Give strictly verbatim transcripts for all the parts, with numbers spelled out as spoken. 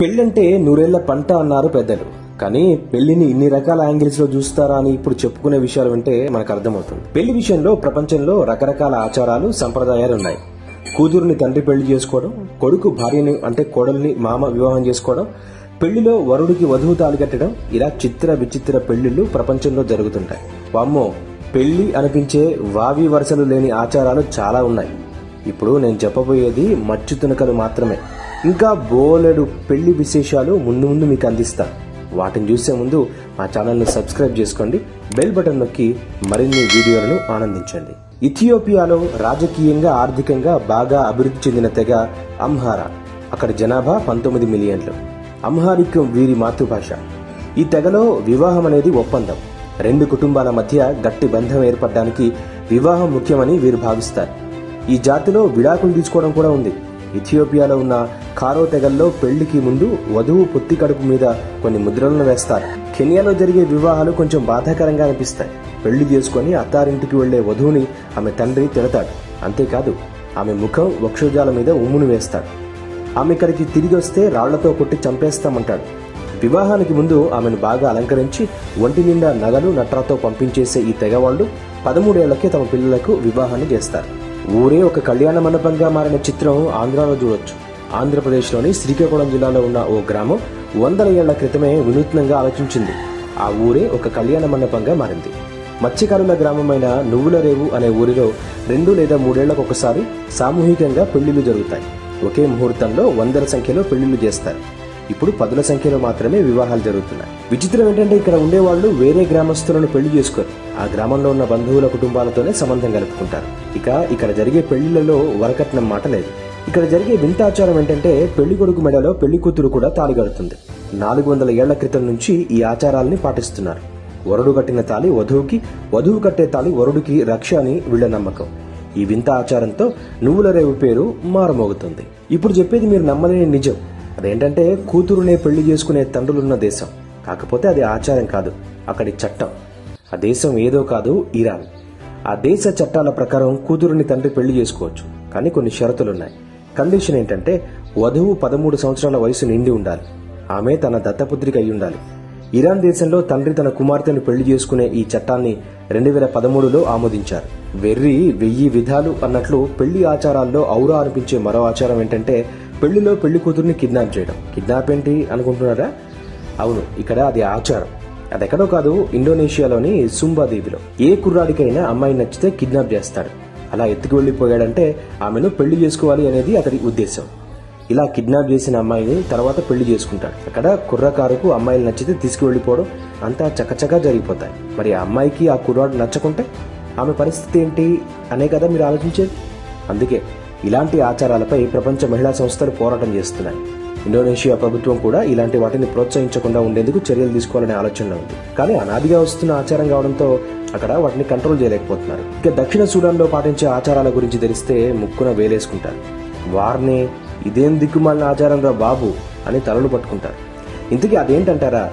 పెళ్ళంటే నూరేళ్ల పంట అన్నారు పెద్దలు. కానీ పెళ్లిని ఇన్ని రకాల యాంగిల్స్ లో చూస్తారా అని ఇప్పుడు చెప్పుకునే విషయాలు వింటే మనకు అర్థమవుతుంది. పెళ్లి విషయంలో ప్రపంచంలో రకరకాల ఆచారాలు, సంప్రదాయాలు ఉన్నాయి. కూతురుని తండ్రి పెళ్లి చేసుకోవడం, కొడుకు భార్యని అంటే కోడల్ని మామ వివాహం చేసుకోవడం, పెళ్లిలో వరుడికి వధువు తాలికట్టడం, ఇలా చిత్ర విచిత్ర పెళ్లిళ్లు ప్రపంచంలో జరుగుతుంటాయి. వామ్మో, పెళ్లి అనిపించే వావి వరుసలు లేని ఆచారాలు చాలా ఉన్నాయి. ఇప్పుడు నేను చెప్పబోయేది మచ్చు తునకలు మాత్రమే. ఇంకా బోలెడు పెళ్లి విశేషాలు ముందు ముందు మీకు అందిస్తాను. వాటిని చూసే ముందు మా ఛానల్ని సబ్స్క్రైబ్ చేసుకోండి, బెల్ బటన్ నొక్కి మరిన్ని వీడియోలను ఆనందించండి. ఇథియోపియాలో రాజకీయంగా, ఆర్థికంగా బాగా అభివృద్ధి చెందిన తెగ అమ్హారా. అక్కడ జనాభా పంతొమ్మిది మిలియన్లు. అమ్హారికం వీరి మాతృభాష. ఈ తెగలో వివాహం అనేది ఒప్పందం. రెండు కుటుంబాల మధ్య గట్టి బంధం ఏర్పడడానికి వివాహం ముఖ్యమని వీరు భావిస్తారు. ఈ జాతిలో విడాకులు తీసుకోవడం కూడా ఉంది. ఇథియోపియాలో ఉన్న కారో తెగల్లో పెళ్లికి ముందు వధువు పొత్తి కడుపు మీద కొన్ని ముద్రలను వేస్తారు. కెన్యాలో జరిగే వివాహాలు కొంచెం బాధాకరంగా అనిపిస్తాయి. పెళ్లి చేసుకుని అత్తారింటికి వెళ్లే వధువుని ఆమె తండ్రి తిడతాడు. అంతేకాదు, ఆమె ముఖం, వక్షోజాల మీద ఉమ్మును వేస్తాడు. ఆమె ఇక్కడికి తిరిగి వస్తే రాళ్లతో కొట్టి చంపేస్తామంటాడు. వివాహానికి ముందు ఆమెను బాగా అలంకరించి ఒంటి నిండా నగలు, నట్రాతో పంపించేసే ఈ తెగవాళ్లు పదమూడేళ్లకే తమ పిల్లలకు వివాహాన్ని చేస్తారు. ఊరే ఒక కళ్యాణ మండపంగా మారిన చిత్రం ఆంధ్రాలో చూడొచ్చు. ఆంధ్రప్రదేశ్లోని శ్రీకాకుళం జిల్లాలో ఉన్న ఓ గ్రామం వందల ఏళ్ల క్రితమే వినూత్నంగా ఆలోచించింది. ఆ ఊరే ఒక కళ్యాణ మండపంగా మారింది. మత్స్యకారుల గ్రామమైన నువ్వులరేవు అనే ఊరిలో రెండు లేదా మూడేళ్లకు ఒకసారి సామూహికంగా పెళ్లిళ్లు జరుగుతాయి. ఒకే ముహూర్తంలో వందల సంఖ్యలో పెళ్లిళ్లు చేస్తారు. ఇప్పుడు పదుల సంఖ్యలో మాత్రమే వివాహాలు జరుగుతున్నాయి. విచిత్రం ఏంటంటే, ఇక్కడ ఉండేవాళ్లు వేరే గ్రామస్తులను పెళ్లి చేసుకొని ఆ గ్రామంలో ఉన్న బంధువుల కుటుంబాలతోనే సంబంధం కలుపుకుంటారు. ఇక ఇక్కడ జరిగే పెళ్లిళ్లలో వరకట్నం మాట లేదు. ఇక్కడ జరిగే వింత ఆచారం ఏంటంటే, పెళ్లి కొడుకు మెడలో పెళ్లి కూతురు కూడా తాళి కడుతుంది. నాలుగు వందల ఏళ్ల క్రితం నుంచి ఈ ఆచారాల్ని పాటిస్తున్నారు. వరుడు కట్టిన తాళి వధువుకి, వధువు కట్టే తాళి వరుడికి రక్ష అని వీళ్ల నమ్మకం. ఈ వింత ఆచారంతో నువ్వులరేవు పేరు మారుమోగుతుంది. ఇప్పుడు చెప్పేది మీరు నమ్మలేని నిజం. అదేంటంటే, కూతురునే పెళ్లి చేసుకునే తండ్రులున్న దేశం. కాకపోతే అది ఆచారం కాదు, అక్కడి చట్టం. ఆ దేశం ఏదో కాదు, ఇరాన్. ఆ దేశ చట్టాల ప్రకారం కూతురుని తండ్రి పెళ్లి చేసుకోవచ్చు, కానీ కొన్ని షరతులున్నాయి. కండిషన్ ఏంటంటే, వధువు పదమూడు సంవత్సరాల వయసు నిండి ఉండాలి. ఆమె తన దత్తపుత్రిక అయి ఉండాలి. ఇరాన్ దేశంలో తండ్రి తన కుమార్తెను పెళ్లి చేసుకునే ఈ చట్టాన్ని రెండు వేల పదమూడులో ఆమోదించారు. వెర్రి వెయ్యి విధాలు అన్నట్లు పెళ్లి ఆచారాల్లో ఔరా అనిపించే మరో ఆచారం ఏంటంటే, పెళ్లిలో పెళ్లి కూతుర్ని కిడ్నాప్ చేయడం. కిడ్నాప్ ఏంటి అనుకుంటున్నారా? అవును, ఇక్కడ అది ఆచారం. అది ఎక్కడో కాదు, ఇండోనేషియాలోని సుంబాదీవిలో. ఏ కుర్రాడికైనా అమ్మాయి నచ్చితే కిడ్నాప్ చేస్తాడు. అలా ఎత్తుకు వెళ్ళిపోయాడంటే ఆమెను పెళ్లి చేసుకోవాలి అనేది అతడి ఉద్దేశం. ఇలా కిడ్నాప్ చేసిన అమ్మాయిని తర్వాత పెళ్లి చేసుకుంటాడు. అక్కడ కుర్రకారుకు అమ్మాయిలు నచ్చితే తీసుకువెళ్ళిపోవడం అంతా చకచకా జరిగిపోతాయి. మరి ఆ అమ్మాయికి ఆ కుర్రాడు నచ్చకుంటే ఆమె పరిస్థితి ఏంటి అనే కదా మీరు ఆలోచించేది. అందుకే ఇలాంటి ఆచారాలపై ప్రపంచ మహిళా సంస్థలు పోరాటం చేస్తున్నాయి. ఇండోనేషియా ప్రభుత్వం కూడా ఇలాంటి వాటిని ప్రోత్సహించకుండా ఉండేందుకు చర్యలు తీసుకోవాలనే ఆలోచనలో ఉంది. కానీ అనాదిగా వస్తున్న ఆచారం కావడంతో అక్కడ వాటిని కంట్రోల్ చేయలేకపోతున్నారు. ఇక దక్షిణ సూడాన్లో పాటించే ఆచారాల గురించి తెలిస్తే ముక్కున వేలేసుకుంటారు. వారిని ఇదేం దిక్కుమాలిన ఆచారం రా బాబు అని తలలు పట్టుకుంటారు. ఇంతకీ అదేంటంటారా?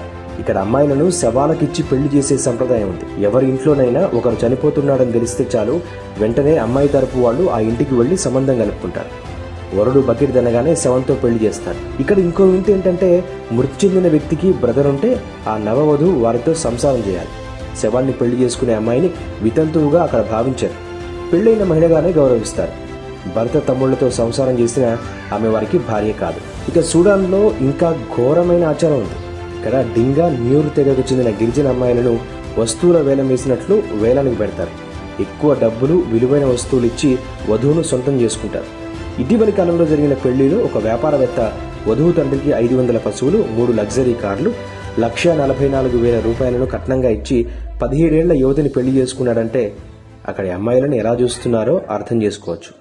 ఇక్కడ అమ్మాయిలను శవాలకిచ్చి పెళ్లి చేసే సంప్రదాయం ఉంది. ఎవరి ఇంట్లోనైనా ఒకరు చనిపోతున్నాడని తెలిస్తే చాలు, వెంటనే అమ్మాయి తరపు వాళ్ళు ఆ ఇంటికి వెళ్లి సంబంధం కలుపుకుంటారు. వరుడు బకిరిదనగానే శవంతో పెళ్లి చేస్తారు. ఇక్కడ ఇంకో వింత ఏంటంటే, మృతి చెందిన వ్యక్తికి బ్రదర్ ఉంటే ఆ నవవధువు వారితో సంసారం చేయాలి. శవాన్ని పెళ్లి చేసుకునే అమ్మాయిని వితంతువుగా అక్కడ భావించారు. పెళ్లైన మహిళగానే గౌరవిస్తారు. భర్త తమ్ముళ్లతో సంసారం చేసిన ఆమె వారికి భార్య కాదు. ఇక సూడాన్లో ఇంకా ఘోరమైన ఆచారం ఉంది. ఇక్కడ డింగా న్యూరు తెగకు చెందిన గిరిజన అమ్మాయిలను వస్తువుల వేలం వేసినట్లు వేలానికి పెడతారు. ఎక్కువ డబ్బులు, విలువైన వస్తువులు ఇచ్చి వధువును సొంతం చేసుకుంటారు. ఇటీవలి కాలంలో జరిగిన పెళ్లిలో ఒక వ్యాపారవేత్త వధువు తండ్రికి ఐదు వందల పశువులు, మూడు లగ్జరీ కార్లు, లక్ష నలభై నాలుగు వేల రూపాయలను కట్నంగా ఇచ్చి పదిహేడేళ్ల యువతిని పెళ్లి చేసుకున్నాడంటే అక్కడి అమ్మాయిలను ఎలా చూస్తున్నారో అర్థం చేసుకోవచ్చు.